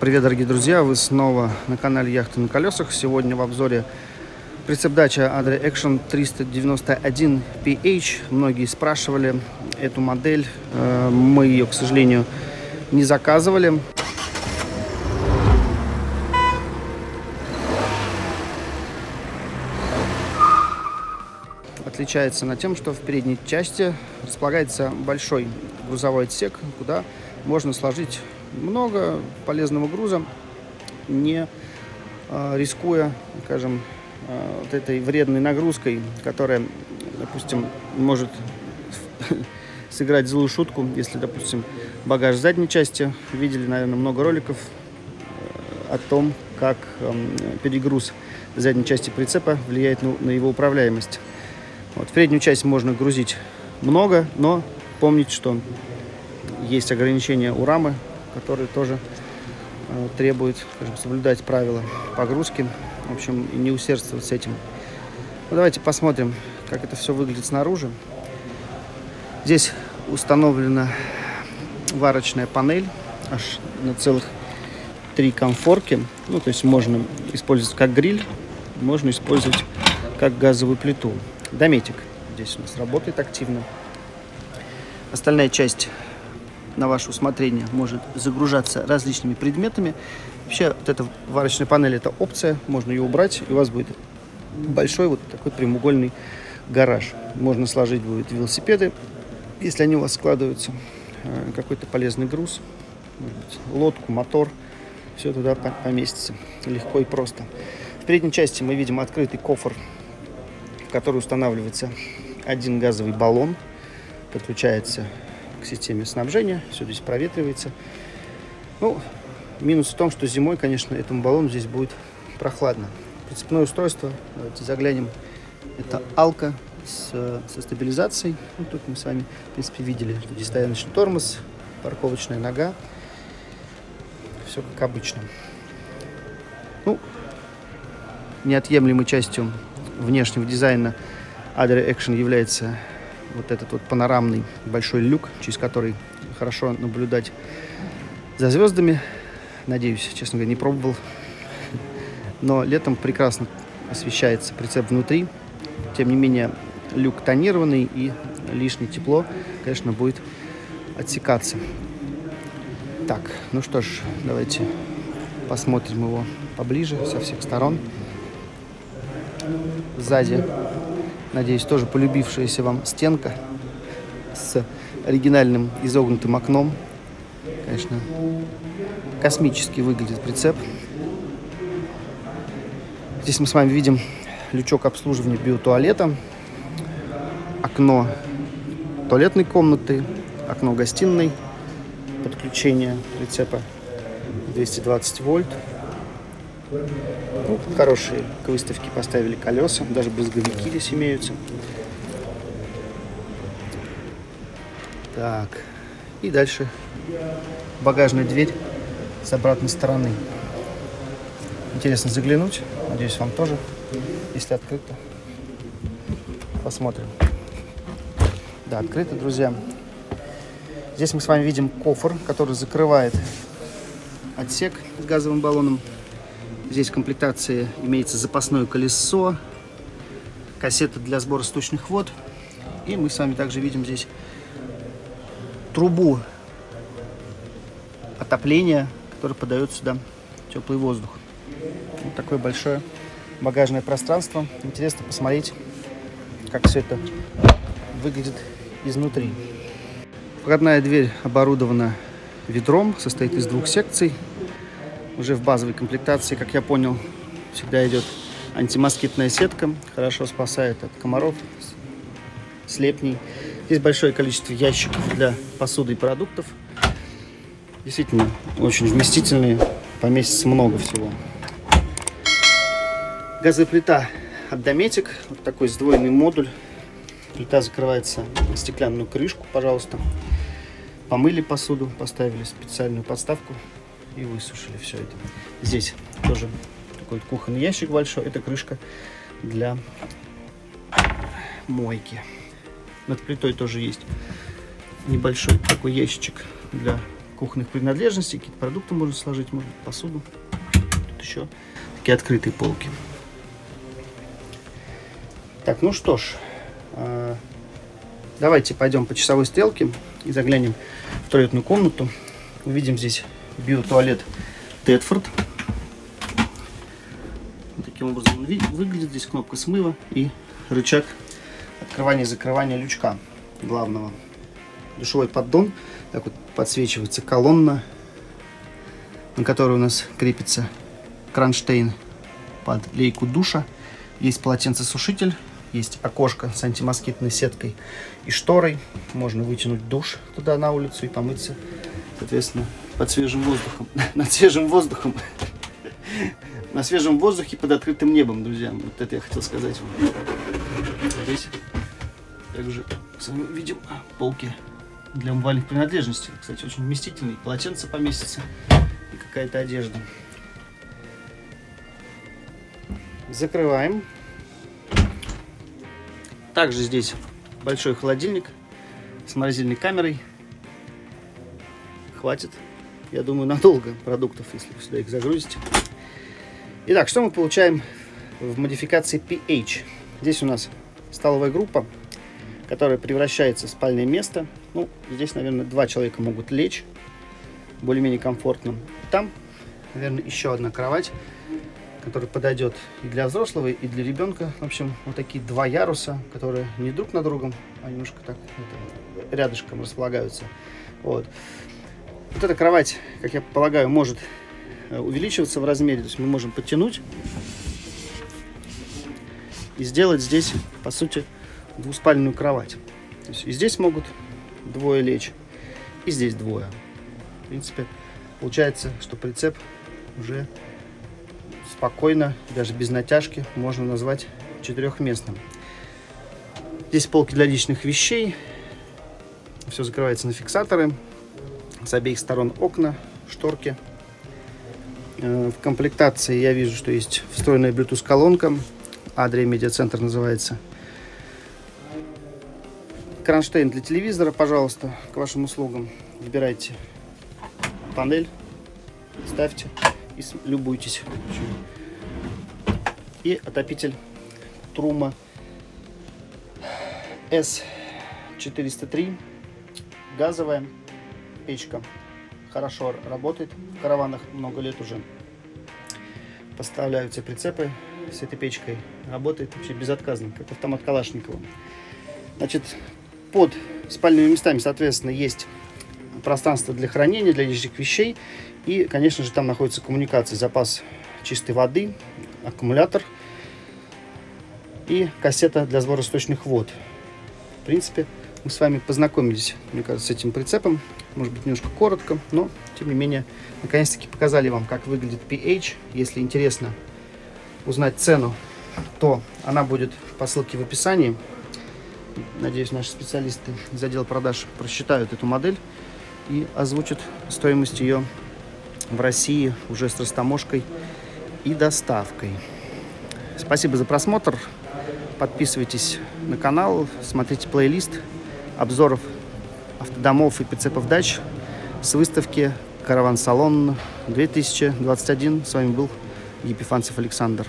Привет, дорогие друзья! Вы снова на канале Яхты на колесах. Сегодня в обзоре прицеп дача Adria Action 391 PH. Многие спрашивали эту модель. Мы ее, к сожалению, не заказывали. Отличается она тем, что в передней части располагается большой грузовой отсек, куда можно сложить много полезного груза, не рискуя, скажем, вот этой вредной нагрузкой, которая, допустим, может сыграть злую шутку, если, допустим, багаж задней части. Видели, наверное, много роликов о том, как перегруз задней части прицепа влияет на его управляемость. Вот, в переднюю часть можно грузить много, но помнить, что есть ограничения у рамы, которые тоже требуют, скажем, соблюдать правила погрузки, в общем, и не усердствовать с этим. Ну, давайте посмотрим, как это все выглядит снаружи. Здесь установлена варочная панель аж на целых 3 конфорки. Ну, то есть можно использовать как гриль, можно использовать как газовую плиту. Дометик здесь у нас работает активно. Остальная часть на ваше усмотрение может загружаться различными предметами. Вообще, вот эта варочная панель – это опция, можно ее убрать, и у вас будет большой вот такой прямоугольный гараж. Можно сложить будет велосипеды, если они у вас складываются, какой-то полезный груз, может быть, лодку, мотор, все туда поместится легко и просто. В передней части мы видим открытый кофр, в который устанавливается один газовый баллон, подключается к системе снабжения, все здесь проветривается. Ну, минус в том, что зимой, конечно, этому баллону здесь будет прохладно. Прицепное устройство, давайте заглянем, это алка со стабилизацией. Ну, тут мы с вами, в принципе, видели, что здесь стояночный тормоз, парковочная нога, все как обычно. Ну, неотъемлемой частью внешнего дизайна Adria Action является вот этот вот панорамный большой люк, через который хорошо наблюдать за звездами. Надеюсь, честно говоря, не пробовал. Но летом прекрасно освещается прицеп внутри. Тем не менее, люк тонированный, и лишнее тепло, конечно, будет отсекаться. Так, ну что ж, давайте посмотрим его поближе, со всех сторон. Сзади, надеюсь, тоже полюбившаяся вам стенка с оригинальным изогнутым окном. Конечно, космически выглядит прицеп. Здесь мы с вами видим лючок обслуживания биотуалета, окно туалетной комнаты, окно гостиной, подключение прицепа 220 вольт. Ну, хорошие к выставке поставили колеса, даже брызговики здесь имеются. Так, и дальше багажная дверь с обратной стороны. Интересно заглянуть, надеюсь, вам тоже, если открыто. Посмотрим. Да, открыто, друзья. Здесь мы с вами видим кофр, который закрывает отсек с газовым баллоном. Здесь в комплектации имеется запасное колесо, кассета для сбора сточных вод. И мы с вами также видим здесь трубу отопления, которая подает сюда теплый воздух. Вот такое большое багажное пространство. Интересно посмотреть, как все это выглядит изнутри. Входная дверь оборудована ведром, состоит из 2 секций. Уже в базовой комплектации, как я понял, всегда идет антимоскитная сетка. Хорошо спасает от комаров, слепней. Здесь большое количество ящиков для посуды и продуктов. Действительно, очень вместительные. Поместится много всего. Газовая плита от Dometik. Вот такой сдвоенный модуль. Плита закрывается на стеклянную крышку, пожалуйста. Помыли посуду, поставили специальную подставку и высушили все это. Здесь тоже такой кухонный ящик большой. Это крышка для мойки. Над плитой тоже есть небольшой такой ящичек для кухонных принадлежностей, какие-то продукты можно сложить, может быть, посуду. Тут еще такие открытые полки. Так, ну что ж, давайте пойдем по часовой стрелке и заглянем в туалетную комнату. Увидим здесь биотуалет Thetford. Таким образом он выглядит. Здесь кнопка смыва и рычаг открывания и закрывания лючка главного. Душевой поддон, так вот подсвечивается колонна, на которой у нас крепится кронштейн под лейку душа. Есть полотенцесушитель, есть окошко с антимоскитной сеткой и шторой. Можно вытянуть душ туда на улицу и помыться, соответственно, под свежим воздухом. Над свежим воздухом. На свежем воздухе под открытым небом, друзья. Вот это я хотел сказать. Здесь также видим полки для умывальных принадлежностей. Кстати, очень вместительные. Полотенце поместится и какая-то одежда. Закрываем. Также здесь большой холодильник с морозильной камерой. Хватит, я думаю, надолго продуктов, если вы сюда их загрузите. Итак, что мы получаем в модификации PH? Здесь у нас столовая группа, которая превращается в спальное место. Ну, здесь, наверное, два человека могут лечь более-менее комфортно. Там, наверное, еще одна кровать, который подойдет и для взрослого, и для ребенка. В общем, вот такие два яруса, которые не друг на другом, а немножко так это, рядышком располагаются. Вот эта кровать, как я полагаю, может увеличиваться в размере. То есть мы можем подтянуть и сделать здесь, по сути, двуспальную кровать. То есть и здесь могут двое лечь, и здесь двое. В принципе, получается, что прицеп уже... спокойно, даже без натяжки, можно назвать четырехместным. Здесь полки для личных вещей. Все закрывается на фиксаторы. С обеих сторон окна, шторки. В комплектации я вижу, что есть встроенная Bluetooth-колонка. Adria Mediacentr называется. Кронштейн для телевизора, пожалуйста, к вашим услугам. Выбирайте панель, ставьте. И любуйтесь. И отопитель Truma S403, газовая печка, хорошо работает в караванах, много лет уже поставляются прицепы с этой печкой, работает вообще безотказно, как автомат Калашникова. Значит, под спальными местами, соответственно, есть пространство для хранения, для личных вещей. И, конечно же, там находится коммуникация, запас чистой воды, аккумулятор и кассета для сбора сточных вод. В принципе, мы с вами познакомились, мне кажется, с этим прицепом. Может быть, немножко коротко, но, тем не менее, наконец-таки показали вам, как выглядит PH. Если интересно узнать цену, то она будет по ссылке в описании. Надеюсь, наши специалисты из отдела продаж просчитают эту модель и озвучат стоимость ее в России уже с растаможкой и доставкой. Спасибо за просмотр. Подписывайтесь на канал, смотрите плейлист обзоров автодомов и прицепов дач с выставки Caravan Salon 2021. С вами был Епифанцев Александр.